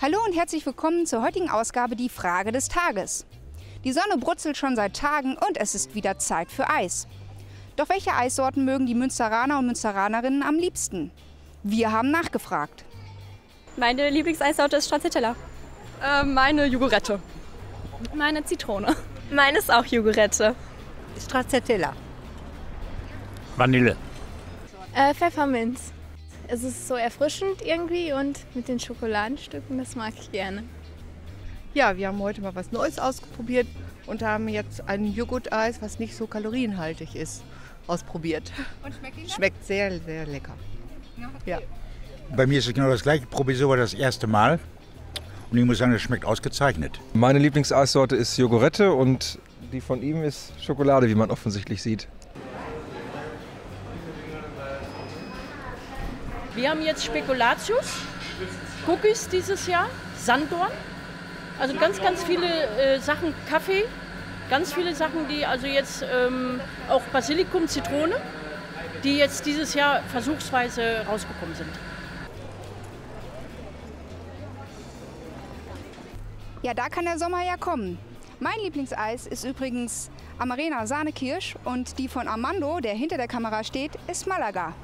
Hallo und herzlich willkommen zur heutigen Ausgabe Die Frage des Tages. Die Sonne brutzelt schon seit Tagen und es ist wieder Zeit für Eis. Doch welche Eissorten mögen die Münsteraner und Münsteranerinnen am liebsten? Wir haben nachgefragt. Meine Lieblingseissorte ist Stracciatella. Meine Joghurette. Meine Zitrone. Meine ist auch Joghurette. Stracciatella. Vanille. Pfefferminz. Es ist so erfrischend irgendwie und mit den Schokoladenstücken, das mag ich gerne. Ja, wir haben heute mal was Neues ausprobiert und haben jetzt ein Joghurt-Eis, was nicht so kalorienhaltig ist, ausprobiert. Und schmeckt Ihnen das? Schmeckt sehr, sehr lecker. Ja. Bei mir ist es genau das gleiche. Ich probiere sogar das erste Mal und ich muss sagen, das schmeckt ausgezeichnet. Meine Lieblingseissorte ist Joghurette und die von ihm ist Schokolade, wie man offensichtlich sieht. Wir haben jetzt Spekulatius, Cookies dieses Jahr, Sanddorn, also ganz viele Sachen, Kaffee, ganz viele Sachen, die also jetzt auch Basilikum, Zitrone, die jetzt dieses Jahr versuchsweise rausgekommen sind. Ja, da kann der Sommer ja kommen. Mein Lieblingseis ist übrigens Amarena Sahnekirsch und die von Armando, der hinter der Kamera steht, ist Malaga.